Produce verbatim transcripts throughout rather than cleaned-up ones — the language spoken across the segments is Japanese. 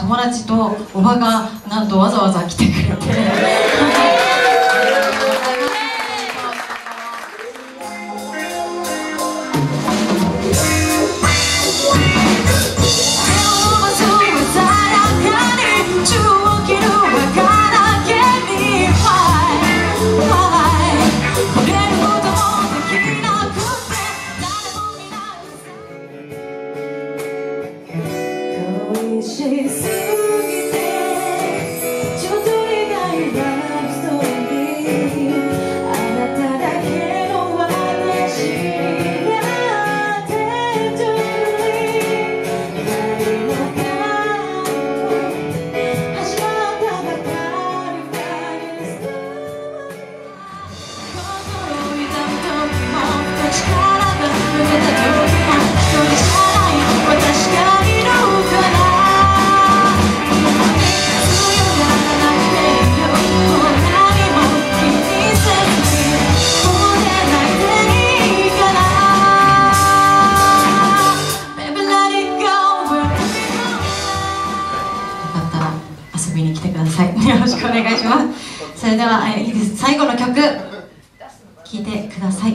友達とおばがなんとわざわざ来てくれて、よろしくお願いします。それでは、えいいです、最後の曲聴いてください。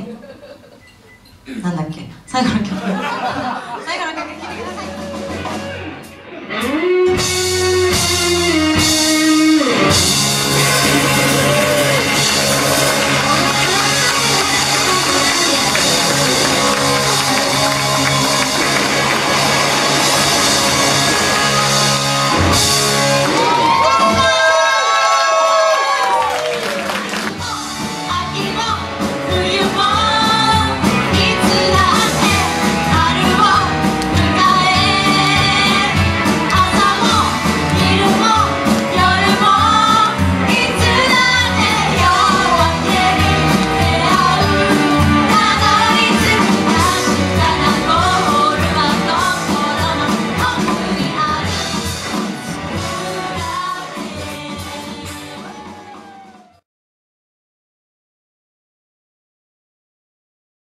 なんだっけ、最後の曲最後の曲